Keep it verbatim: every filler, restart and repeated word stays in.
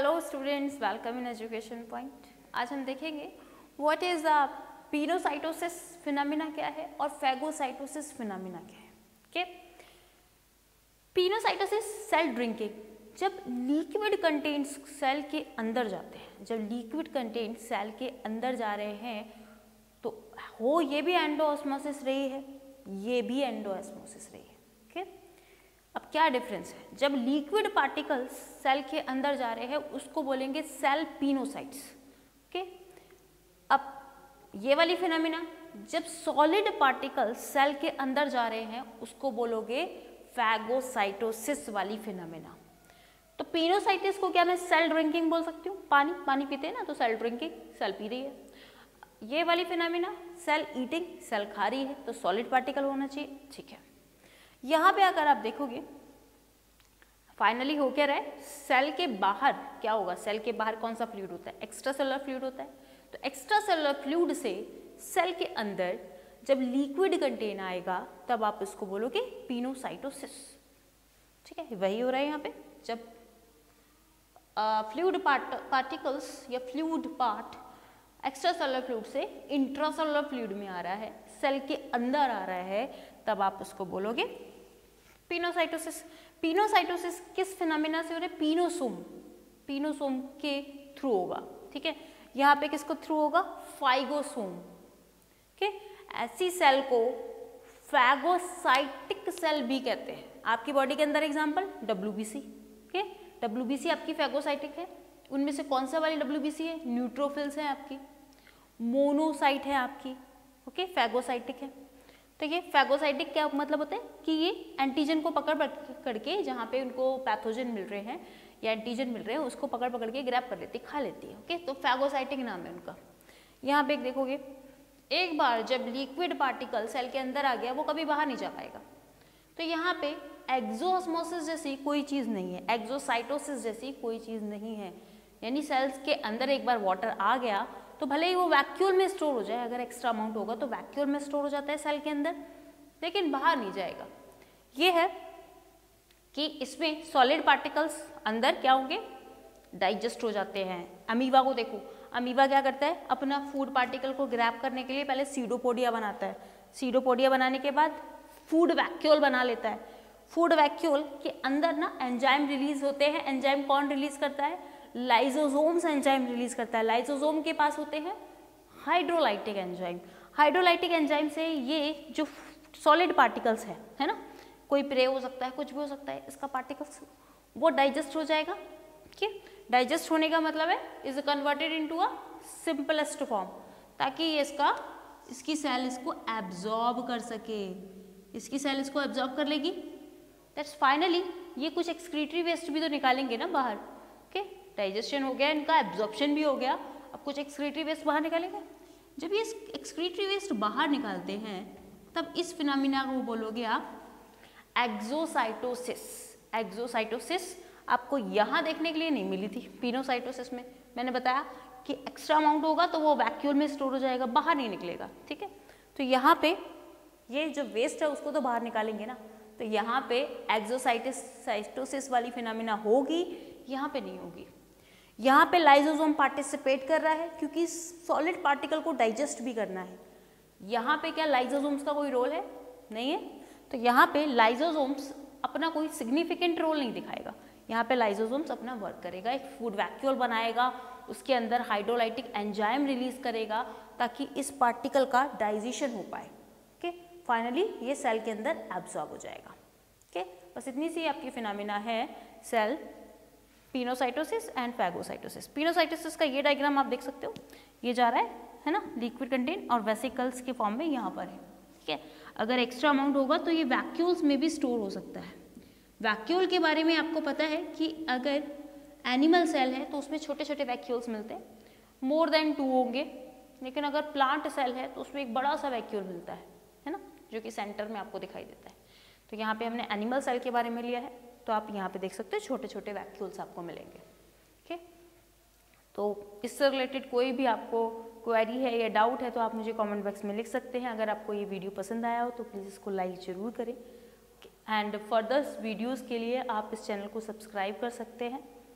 Hello students, welcome in education point. आज हम देखेंगे what is the pinocytosis phenomena क्या है और फैगोसाइटोसिस फिनोमिना क्या है। ओके, पिनोसाइटोसिस सेल ड्रिंकिंग, जब लिक्विड कंटेंट्स सेल के अंदर जाते हैं, जब लिक्विड कंटेंट सेल के अंदर जा रहे हैं तो हो ये भी एंडोऑस्मोसिस रही है, ये भी एंडोऑस्मोसिस रही है। अब क्या डिफरेंस है, जब लिक्विड पार्टिकल्स सेल के अंदर जा रहे हैं उसको बोलेंगे सेल पिनोसाइट्स। ओके, अब ये वाली फिनोमिना जब सॉलिड पार्टिकल्स सेल के अंदर जा रहे हैं उसको बोलोगे फैगोसाइटोसिस वाली फिनोमिना। तो पिनोसाइटिस को क्या मैं सेल ड्रिंकिंग बोल सकती हूँ, पानी पानी पीते हैं ना, तो सेल ड्रिंकिंग, सेल पी रही है। ये वाली फिनोमिना सेल ईटिंग, सेल खा रही है, तो सॉलिड पार्टिकल होना चाहिए, ठीक है। यहाँ पे अगर आप देखोगे फाइनली हो क्या रहा है, सेल के बाहर क्या होगा, सेल के बाहर कौन सा फ्लूइड होता है, एक्स्ट्रा सेलुलर फ्लूइड होता है। तो एक्स्ट्रा सेलुलर फ्लूइड से सेल के अंदर जब लिक्विड कंटेन आएगा तब आप इसको बोलोगे पिनोसाइटोसिस, ठीक है। वही हो रहा है यहाँ पे, जब फ्लूइड पार्ट पार्टिकल्स या fluid part extra cellular fluid से इंट्रा सेलुलर फ्लूइड में आ रहा है, सेल के अंदर आ रहा है, तब आप उसको बोलोगे पिनोसाइटोसिस। पिनोसाइटोसिस किस फिनोमिना से हो रहा है, पिनोसोम, पिनोसोम के थ्रू होगा, ठीक है। यहाँ पे किसको थ्रू होगा, फाइगोसोम के। ऐसी सेल को फैगोसाइटिक सेल भी कहते हैं। आपकी बॉडी के अंदर एग्जांपल डब्ल्यूबीसी, के डब्ल्यूबीसी आपकी फैगोसाइटिक है। उनमें से कौन सा वाली डब्ल्यूबीसी है, न्यूट्रोफिल्स है आपकी, मोनोसाइट है आपकी, ओके, फैगोसाइटिक है। तो ये फैगोसाइटिक क्या मतलब होता है कि ये एंटीजन को पकड़ करके, जहाँ पे उनको पैथोजन मिल रहे हैं या एंटीजन मिल रहे हैं उसको पकड़ पकड़ के ग्रैब कर लेती है, खा लेती है, ओके। तो फैगोसाइटिक नाम है उनका। यहाँ पे देखोगे एक बार जब लिक्विड पार्टिकल सेल के अंदर आ गया वो कभी बाहर नहीं जा पाएगा। तो यहाँ पे एक्जोऑस्मोसिस जैसी कोई चीज़ नहीं है, एक्जोसाइटोसिस जैसी कोई चीज़ नहीं है, यानी सेल्स के अंदर एक बार वाटर आ गया तो भले ही वो वैक्यूल में स्टोर हो जाए, अगर एक्स्ट्रा अमाउंट होगा तो वैक्यूल में स्टोर हो जाता है सेल के अंदर, लेकिन बाहर नहीं जाएगा। ये है कि इसमें सॉलिड पार्टिकल्स अंदर क्या होंगे, डाइजेस्ट हो जाते हैं। अमीबा को देखो, अमीबा क्या करता है, अपना फूड पार्टिकल को ग्रैब करने के लिए पहले सीडोपोडिया बनाता है, सीडोपोडिया बनाने के बाद फूड वैक्यूल बना लेता है। फूड वैक्यूल के अंदर ना एंजाइम रिलीज होते हैं। एंजाइम कौन रिलीज करता है, लाइसोसोम्स एंजाइम रिलीज करता है। लाइसोसोम के पास होते हैं हाइड्रोलाइटिक एंजाइम। हाइड्रोलाइटिक एंजाइम से ये जो सॉलिड पार्टिकल्स है है ना, कोई प्रे हो सकता है, कुछ भी हो सकता है, इसका पार्टिकल्स वो डाइजेस्ट हो जाएगा। ठीक है, डाइजेस्ट होने का मतलब है is converted into a simplest form, ताकि ये इसका इसकी सेल इसको एब्जॉर्ब कर सके, इसकी सेल इसको एब्जॉर्ब कर लेगी। दैट्स फाइनली ये कुछ एक्सक्रीटरी वेस्ट भी तो निकालेंगे ना बाहर, ओके। डाइजेशन हो गया इनका, एब्जॉर्प्शन भी हो गया, अब कुछ एक्सक्रीटरी वेस्ट बाहर निकालेंगे। जब ये एक्सक्रीटरी वेस्ट बाहर निकालते हैं तब इस फिनोमिना को बोलोगे आप एक्सोसाइटोसिस। एक्सोसाइटोसिस आपको यहाँ देखने के लिए नहीं मिली थी पिनोसाइटोसिस में, मैंने बताया कि एक्स्ट्रा अमाउंट होगा तो वो वैक्यूल में स्टोर हो जाएगा, बाहर नहीं निकलेगा, ठीक है। तो यहाँ पे ये जो वेस्ट है उसको तो बाहर निकालेंगे ना, तो यहाँ पे एक्सोसाइटोसिस वाली फिनोमिना होगी, यहाँ पे नहीं होगी। यहाँ पे लाइसोसोम पार्टिसिपेट कर रहा है क्योंकि सॉलिड पार्टिकल को डाइजेस्ट भी करना है। यहाँ पे क्या लाइसोसोम्स का कोई रोल है, नहीं है, तो यहाँ पे लाइसोसोम्स अपना कोई सिग्निफिकेंट रोल नहीं दिखाएगा। यहाँ पे लाइसोसोम्स अपना वर्क करेगा, एक फूड वैक्यूल बनाएगा, उसके अंदर हाइड्रोलाइटिक एंजाइम रिलीज करेगा ताकि इस पार्टिकल का डाइजेशन हो पाए, ओके। फाइनली ये सेल के अंदर एब्जॉर्ब हो जाएगा, ओके। बस इतनी सी आपकी फिनोमिना है cell pinocytosis and phagocytosis. Pinocytosis का ये डायग्राम आप देख सकते हो, ये जा रहा है है ना लिक्विड कंटेंट और वेसिकल्स के फॉर्म में यहाँ पर है, ठीक है। अगर एक्स्ट्रा अमाउंट होगा तो ये वैक्यूल्स में भी स्टोर हो सकता है। वैक्यूल के बारे में आपको पता है कि अगर एनिमल सेल है तो उसमें छोटे छोटे वैक्यूल्स मिलते हैं, मोर देन टू होंगे, लेकिन अगर प्लांट सेल है तो उसमें एक बड़ा सा वैक्यूल मिलता है है ना, जो कि सेंटर में आपको दिखाई देता है। तो यहाँ पर हमने एनिमल सेल के बारे में लिया है, तो आप यहाँ पे देख सकते हो छोटे छोटे वैक्यूल्स आपको मिलेंगे, ठीक है। तो इससे रिलेटेड कोई भी आपको क्वेरी है या डाउट है तो आप मुझे कमेंट बॉक्स में लिख सकते हैं। अगर आपको ये वीडियो पसंद आया हो तो प्लीज़ इसको लाइक ज़रूर करें, एंड फर्दर वीडियोज़ के लिए आप इस चैनल को सब्सक्राइब कर सकते हैं।